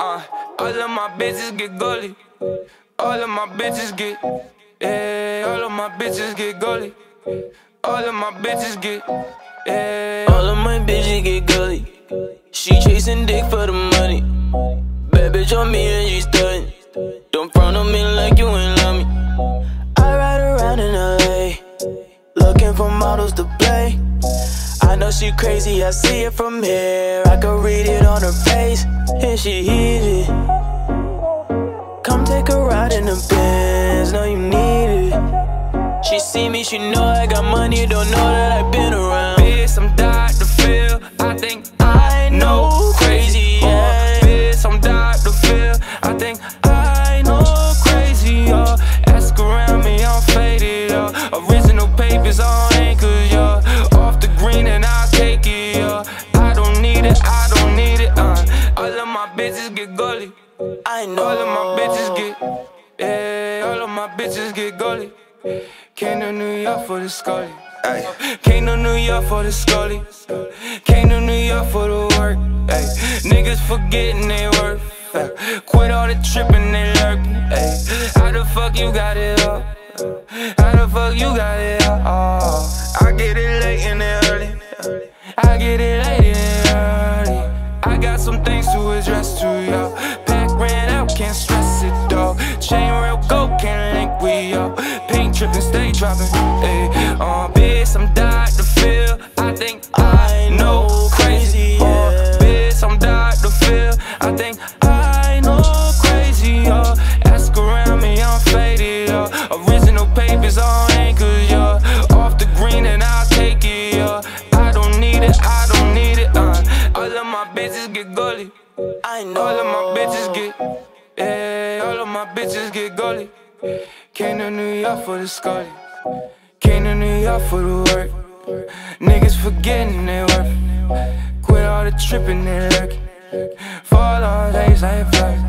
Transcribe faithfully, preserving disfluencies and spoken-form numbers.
Uh, all of my bitches get gully. All of my bitches get, yeah. All of my bitches get gully. All of my bitches get, yeah. All of my bitches get gully. She chasing dick for the money. Bad bitch on me and she stuntin'. Don't frown on me like you ain't love me. I ride around in L A, looking for models to play. I know she crazy, I see it from here. I can read it on her face, and she hears it. Come take a ride in the Benz, know you need it. She see me, she know I got money, don't know that I've been around. Bitch, I'm died to feel, I think I know crazy. Yeah. Bitch, I'm died to feel, I think I know crazy. Yeah. Ask around me, I'm faded. Yeah. Original papers on anchors, yeah. Off the green and I'll take it. Yeah. I don't need it, I don't need it. Uh. All of my bitches get gully. I know. All of my bitches get, yeah, all of my bitches get gully. Came to New York for the Scully. Ay. Came to New York for the Scully. Came to New York for the work. Ay. Niggas forgetting they worth. Ay. Quit all the tripping they lurking. Ay. How the fuck you got it all? How the fuck you got it all? I get it late and early. I get it late and early. I got some things to address to y'all. Pack ran out, can't stress it, dog. Chain real go, can't link with y'all. Paint trippin', stay droppin', ayy. Uh, bitch, I'm died to feel, I think I know crazy, yeah. Uh, bitch, I'm died to feel, I think I know crazy, yeah. Ask around me, I'm faded, yeah. Original papers on anchors, yeah. Off the green and I'll take it, yeah. I don't need it, I don't need it, uh. All of my bitches get gully. I know. All of my bitches get, yeah, all of my bitches get gully. Came to New York for the Scully. Came to New York for the work. Niggas forgetting they work. Quit all the tripping they lurking. Fall on days like flirt.